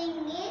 singing.